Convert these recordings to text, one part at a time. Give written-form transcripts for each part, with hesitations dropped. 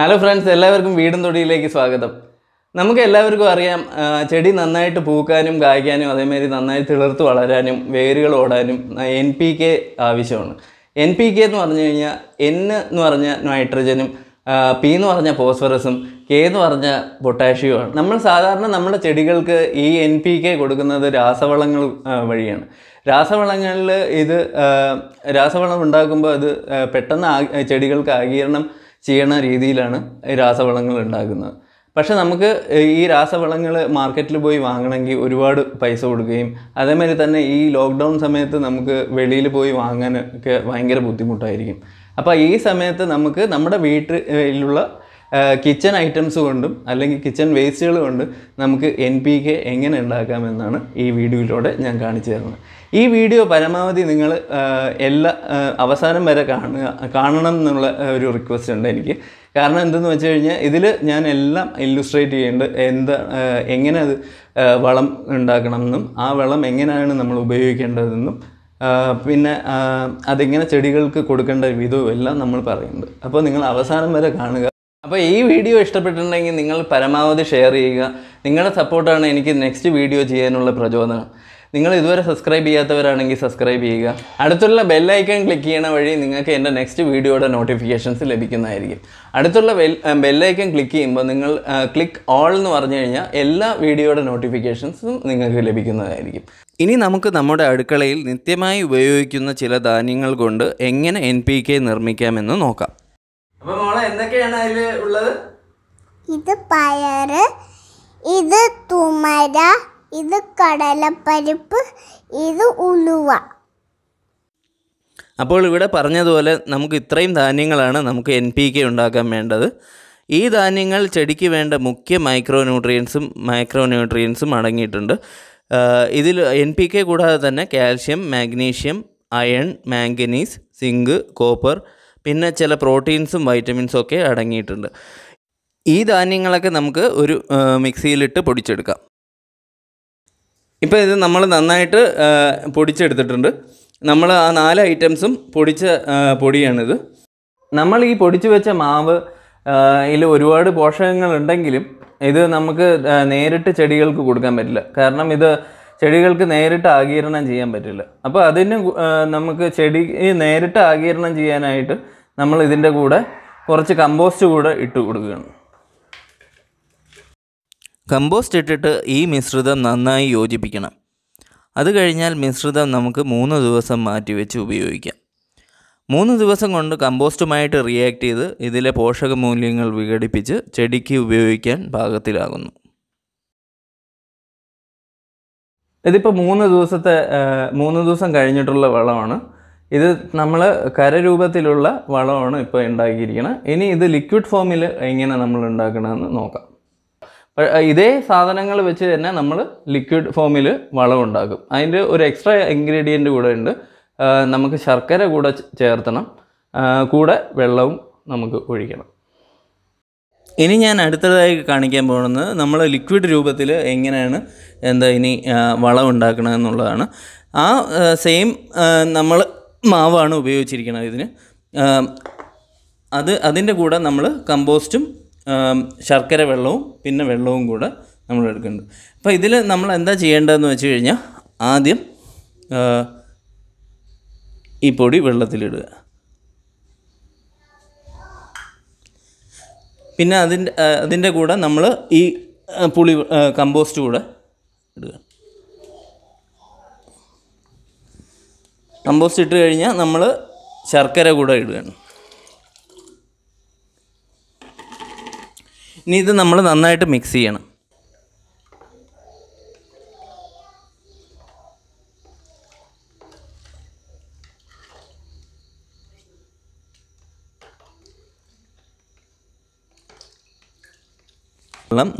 Hello friends, welcome to the video. We NPK. NPK is nitrogen, P is phosphorus, K is potassium. We have NPK. Rasavalangil Chiana Ridilana, Rasavalanga Laguna. Pashanamaka, E. Rasavalanga market Luboy Wanganangi, Urivard Paisod game. Adameritana E. lockdown Sametha Namka, Vedilipoy Wangan, Wanger Butimutai game. Apa E. Sametha Namaka, Namada wheat lula, kitchen items under, Alangi kitchen waste under, Namka NPK, Engen and Lagamana, E. video loaded Yankani Chairman. This video is a request for you. Because I illustrate how If you like this video, please share it. Please support me in the next video. If you subscribe please subscribe. Click the bell icon and click on the next video notifications. Click the bell icon and click all the video notifications. Now, we will NPK. What is this? This is payar, this is tumara, this is kadala parippu, this is ulua. Now, we have NPK. These micronutrients. NPK calcium, magnesium, iron, manganese, zinc, copper. പിന്നെ ചില പ്രോട്ടീൻസും വൈറ്റമിൻസും ഒക്കെ അടങ്ങിയിട്ടുണ്ട് ഈ ധാന്യങ്ങളൊക്കെ നമുക്ക് ഒരു മിക്സിയിൽ ഇട്ട് പൊടിച്ചെടുക്കാം ഇപ്പോൾ ഇത് നമ്മൾ നന്നായിട്ട് പൊടിച്ചെടുത്തിട്ടുണ്ട് നമ്മൾ ആ നാല് ഐറ്റംസും പൊടിച്ച പൊടിയാണ് ഇത് നമ്മൾ ഈ പൊടിച്ചു വെച്ച മാവ് ഇതിൽ ഒരുപാട് പോഷകങ്ങൾ ഉണ്ടെങ്കിലും ഇത് നമുക്ക് നേരിട്ട് ചെടികൾക്ക് കൊടുക്കാൻ പറ്റില്ല കാരണം ഇത് ചെടികൾക്ക് നേരിട്ട് ആഗീരണം ചെയ്യാൻ പറ്റില്ല അപ്പോൾ അതിനെ നമുക്ക് ചെടി നേരിട്ട് ആഗീരണം ചെയ്യാനായിട്ട് നമ്മൾ ഇതിന്റെ കൂടെ കുറച്ച് കമ്പോസ്റ്റ് കൂടെ ഇട്ട് കൊടുക്കുകയാണ് കമ്പോസ്റ്റ് ഇട്ടിട്ട് ഈ മിശ്രിതം നന്നായി യോജിപ്പിക്കണം അത് കഴിഞ്ഞാൽ മിശ്രിതം നമുക്ക് 3 ദിവസം മാറ്റി വെച്ച് ഉപയോഗിക്കാം 3 ദിവസം കൊണ്ട് കമ്പോസ്റ്റുമായിട്ട് റിയാക്ട് ചെയ്ത് ഇതിലെ പോഷക മൂല്യങ്ങൾ വിഘടിപ്പിച്ച് ചെടിക്ക് ഉപയോഗിക്കാൻ പാകത്തിലാകുന്നു This is a 3 ദിവസം കഴിഞ്ഞിട്ടുള്ള വളമാണ് ഇത് നമ്മൾ കരരൂപത്തിലുള്ള വളമാണ് ഇപ്പോൾ ഉണ്ടാക്കിയിരിക്കുന്നത് ഇനി ഇത് ലിക്വിഡ് ഫോമിൽ എങ്ങനെ നമ്മൾ ഉണ്ടാക്കണമെന്ന് നോക്കാം ഇതേ സാധനങ്ങൾ വെച്ച് തന്നെ നമ്മൾ ലിക്വിഡ് ഫോമിൽ വളം ഉണ്ടാക്കും അതിന്റെ ഒരു എക്സ്ട്രാ ഇൻഗ്രീഡിയന്റ് കൂടെ ഉണ്ട് നമുക്ക് ശർക്കര കൂടെ ചേർക്കണം കൂടെ വെള്ളവും നമുക്ക് ഒഴിക്കണം In Anathai Kanikan Borna, Namala liquid rubatilla, Engan and the ini Vala and Dakana Nolana. Same Namala Mavano Bio Chirikana. Adinda Guda Namala, Compostum, Sharkara Velo, Pinna Velo Guda, Namalakan. Paidilla Namala and the Chienda no Chirina Adim Ipodi Velatilida. പിന്നെ അതിന്റെ കൂടെ നമ്മൾ ഈ പുളി compost കൂടെ ഇടുക compost ഇട്ട് കഴിഞ്ഞാൽ നമ്മൾ ശർക്കര കൂടെ ഇടുകയാണ് ഇനി ഇത് നമ്മൾ നന്നായിട്ട് മിക്സ് ചെയ്യണം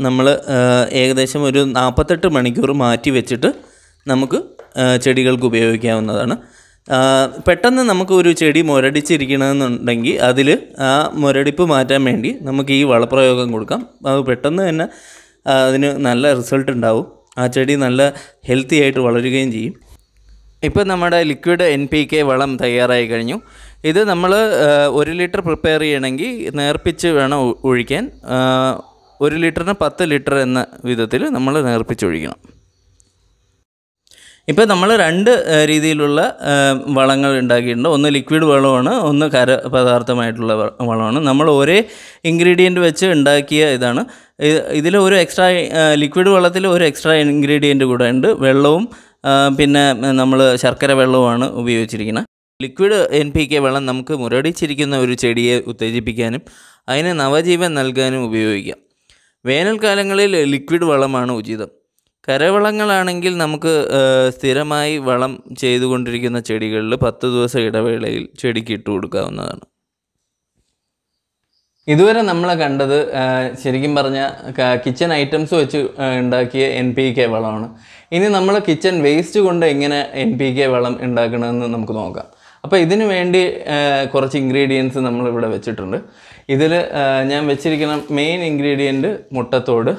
നമ്മൾ ഏകദേശം ഒരു 48 മണിക്കൂർ മാറ്റി വെച്ചിട്ട് നമുക്ക് ചെടികൾക്ക് ഉപയോഗിക്കാവുന്നതാണ് പെട്ടെന്ന് നമുക്ക് ഒരു ചെടി മുരടിച്ചിരിക്കണമെന്നുണ്ടെങ്കിൽ അതില് ആ മുരടിപ്പ് മാറ്റാൻ വേണ്ടി നമുക്ക് ഈ വളപ്രയോഗം കൊടുക്കാം അത് പെട്ടെന്ന് തന്നെ അതിന് നല്ല റിസൾട്ട് ഉണ്ടാവും ആ ചെടി നല്ല ഹെൽത്തി ആയിട്ട് വളരുകയും ചെയ്യും ഇപ്പോൾ നമ്മുടെ ലിക്വിഡ് NPK വളം തയ്യാറായി കഴിഞ്ഞു ഇത് നമ്മൾ 1 ലിറ്റർ പ്രിപ്പയർ ചെയ്യണമെങ്കിൽ നേർപ്പിച്ച് വേണം ഒഴിക്കാൻ 1 ലിറ്ററിന് 10 ലിറ്റർ എന്ന വിധത്തിൽ നമ്മൾ നേർപ്പിച്ച് ഒഴിക്കണം ഇപ്പോൾ നമ്മൾ രണ്ട് രീതിയിലുള്ള വളങ്ങൾ ഉണ്ടാക്കിയിട്ടുണ്ട് ഒന്ന് ലിക്വിഡ് വളമാണ് ഒന്ന് ഖര പദാർത്ഥമായിട്ടുള്ള വളമാണ് നമ്മൾ ഒരേ ഇൻഗ്രീഡിയന്റ് വെച്ച് ഉണ്ടാക്കിയ ഇതാണ് ഇതിൽ ഒരു എക്സ്ട്രാ ലിക്വിഡ് വളത്തിൽ ഒരു എക്സ്ട്രാ ഇൻഗ്രീഡിയന്റ് കൂടെ ഉണ്ട് വെള്ളവും പിന്നെ നമ്മൾ ശർക്കര വെള്ളവുമാണ് ഉപയോഗിച്ചിരിക്കുന്നത് ലിക്വിഡ് NPK വളം നമുക്ക് മുരടിച്ചിരിക്കുന്ന ഒരു ചെടിയെ ഉത്തേജിപ്പിക്കാനും അതിനെ നവജീവൻ നൽകാനും ഉപയോഗിക്കാം വേനൽക്കാലങ്ങളിൽ ലിക്വിഡ് വളമാണ് ഉചിതം കരവളങ്ങളാണെങ്കിൽ നമുക്ക് സ്ഥിരമായി വളം ചെയ്തുകൊണ്ടിരിക്കുന്ന ചെടികളിൽ 10 ദിവസം ഇടവേളയിൽ ചെടിക്ക് ഇട്ട് കൊടുക്കാവുന്നതാണ് ഇതുവരെ നമ്മൾ കണ്ടത് ശരിക്കും പറഞ്ഞ കിച്ചൺ ഐറ്റംസ് വെച്ച് ഉണ്ടാക്കിയ NPK വളമാണ് ഇനി നമ്മൾ കിച്ചൺ വേസ്റ്റ് കൊണ്ട് എങ്ങനെ NPK വളം ഉണ്ടാക്കണമെന്ന് നമുക്ക് നോക്കാം അപ്പോൾ ഇതിനു വേണ്ടി കുറച്ച് ഇൻഗ്രീഡിയൻസ് നമ്മൾ ഇവിടെ വെച്ചിട്ടുണ്ട് ഇതിൽ ഞാൻ വെച്ചിരിക്കുന്ന മെയിൻ ഇൻഗ്രീഡിയന്റ് മുട്ടത്തോട്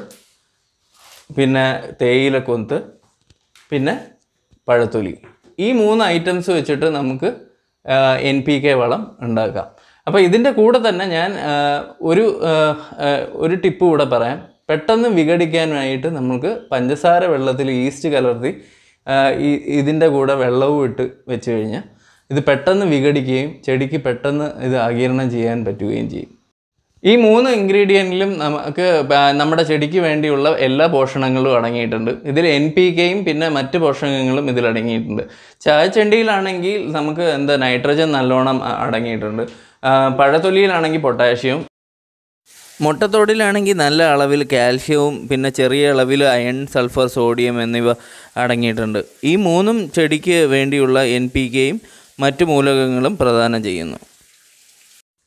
പിന്നെ തേയിലക്കൊത്ത് പിന്നെ പഴത്തൊലി ഈ മൂന്ന് ഐറ്റംസ് വെച്ചിട്ട് നമുക്ക് NPK വളം ഉണ്ടാക്കാം അപ്പോൾ ഇതിന്റെ കൂടെ തന്നെ ഞാൻ ഒരു ടിപ്പ് കൂടെ പറയാം പെട്ടെന്ന് വിഘടിക്കാനായിട്ട് നമുക്ക് പഞ്ചസാര വെള്ളത്തിൽ ഈസ്റ്റ് കലർത്തി ഇതിന്റെ കൂടെ വെള്ളവും ഇട്ട് വെച്ച് കഴിഞ്ഞാൽ ഇത് പെട്ടെന്ന് വിഘടിക്കുകയും ചെടിക്ക് പെട്ടെന്ന് ഇത് ആഗിരണം ചെയ്യാൻ പറ്റുകയും ചെയ്യും ഈ മൂന്ന് ഇൻഗ്രീഡിയന്റിലും നമുക്ക് നമ്മുടെ ചെടിക്ക് വേണ്ടിയുള്ള എല്ലാ പോഷകങ്ങളും അടങ്ങിയിട്ടുണ്ട് ഇതിൽ NPKയും പിന്നെ മറ്റു പോഷകങ്ങളും ഇതിൽ അടങ്ങിയിട്ടുണ്ട് ചായച്ചെണ്ടിയിലാണെങ്കിൽ നമുക്ക് നൈട്രജൻ നല്ലോണം അടങ്ങിയിട്ടുണ്ട് പഴത്തൊലിയിലാണെങ്കിൽ പൊട്ടാസ്യം മുട്ടത്തോടിലാണെങ്കിൽ നല്ല അളവിൽ കാൽസ്യവും പിന്നെ ചെറിയ അളവിൽ അയൺ സൾഫർ സോഡിയം എന്നിവ അടങ്ങിയിട്ടുണ്ട് ഈ മൂന്നും ചെടിക്ക് വേണ്ടിയുള്ള NPKയും മറ്റു മൂലകങ്ങളും പ്രദാനം ചെയ്യുന്നു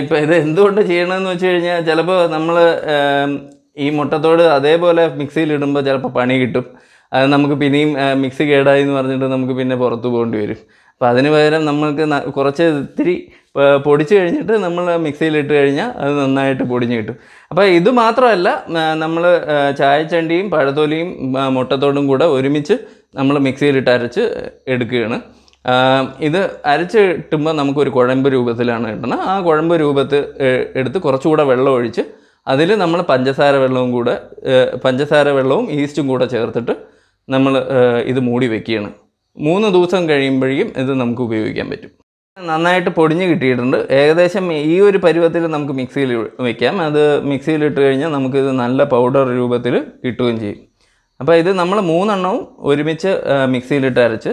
ഇപ്പോൾ ഇത് എന്തുകൊണ്ട് ചെയ്യണമെന്ന് വെച്ച് കഴിഞ്ഞാൽ ചിലപ്പോൾ നമ്മൾ ഈ മുട്ടത്തോട് അതേപോലെ മിക്സിയിലിടുമ്പോൾ ചിലപ്പോൾ പണി കിട്ടും അത് നമുക്ക് പിന്നെയും മിക്സി കേടായി എന്ന് പറഞ്ഞിട്ട് നമുക്ക് പിന്നെ പുറത്ത് പോകേണ്ടി വരും അപ്പോൾ അതിന് പകരം നമ്മൾക്ക് കുറച്ച് ഇത്തിരി പൊടിച്ച് കഴിഞ്ഞിട്ട് നമ്മൾ മിക്സിയിലിട്ട് കഴിഞ്ഞാൽ അത് നന്നായിട്ട് പൊടിഞ്ഞ് കിട്ടും അപ്പോൾ ഇത് മാത്രമല്ല നമ്മൾ ചായച്ചണ്ടിയും പഴത്തൊലിയും മുട്ടത്തോടും കൂടെ ഒരുമിച്ച് നമ്മൾ മിക്സിയിലിട്ട് അരച്ച് എടുക്കുകയാണ് ഇത് അരച്ച് കിട്ടുമ്പോൾ നമുക്കൊരു കുഴമ്പ് രൂപത്തിലാണ് കിട്ടുന്നത് ആ കുഴമ്പ് രൂപത്തിൽ എടുത്ത് കുറച്ചുകൂടെ വെള്ളം ഒഴിച്ച് അതിൽ നമ്മൾ പഞ്ചസാര വെള്ളവും ഈസ്റ്റും കൂടെ ചേർത്തിട്ട് നമ്മൾ ഇത് മൂടി വെക്കുകയാണ് 3 ദിവസം കഴിയുമ്പോഴേക്കും ഇത് നമുക്ക് ഉപയോഗിക്കാൻ പറ്റും നന്നായിട്ട് പൊടിഞ്ഞ് കിട്ടിയിട്ടുണ്ട് ഏകദേശം ഈ ഒരു പരുവത്തിൽ നമുക്ക് മിക്സിയിൽ വെക്കാം അത് മിക്സിയിലിട്ട് കഴിഞ്ഞാൽ നമുക്കിത് നല്ല പൗഡർ രൂപത്തിൽ കിട്ടുകയും ചെയ്യും അപ്പോൾ ഇത് നമ്മൾ 3 എണ്ണവും ഒരുമിച്ച് മിക്സിയിലിട്ട് അരച്ച്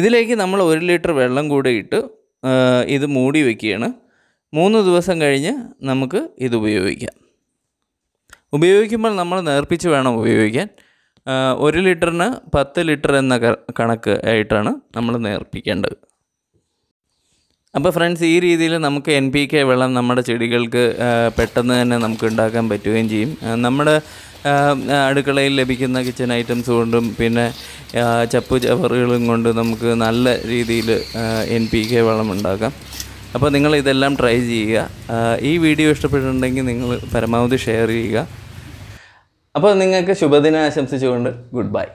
ഇതിലേക്ക് നമ്മൾ 1 ലിറ്റർ വെള്ളം കൂടെ ഇട്ട് ഇത് മൂടി വയ്ക്കുകയാണ് 3 ദിവസം കഴിഞ്ഞ് നമുക്ക് ഇത് ഉപയോഗിക്കാം ഉപയോഗിക്കുമ്പോൾ നമ്മൾ നേർപ്പിച്ച് വേണം ഉപയോഗിക്കാൻ 1 ലിറ്ററിന് 10 ലിറ്റർ എന്ന കണക്ക് ആയിട്ടാണ് നമ്മൾ നേർപ്പിക്കേണ്ടത് അപ്പോൾ ഫ്രണ്ട്സ് ഈ രീതിയിൽ നമുക്ക് NPK വെള്ളം നമ്മുടെ ചെടികൾക്ക് പെട്ടെന്ന് തന്നെ നമുക്ക് ഉണ്ടാക്കാൻ പറ്റുകയും ചെയ്യും നമ്മുടെ അടുക്കളയിൽ ലഭിക്കുന്ന കിച്ചൺ ഐറ്റംസ് കൊണ്ടും പിന്നെ ചപ്പു ചവറുകളും കൊണ്ട് നമുക്ക് നല്ല രീതിയിൽ NPK വളം ഉണ്ടാക്കാം അപ്പോൾ നിങ്ങൾ ഇതെല്ലാം ട്രൈ ചെയ്യുക ഈ വീഡിയോ ഇഷ്ടപ്പെട്ടിട്ടുണ്ടെങ്കിൽ നിങ്ങൾ പരമാവധി ഷെയർ ചെയ്യുക അപ്പോൾ നിങ്ങൾക്ക് ശുഭദിനം ആശംസിച്ചുകൊണ്ട് ഗുഡ് ബൈ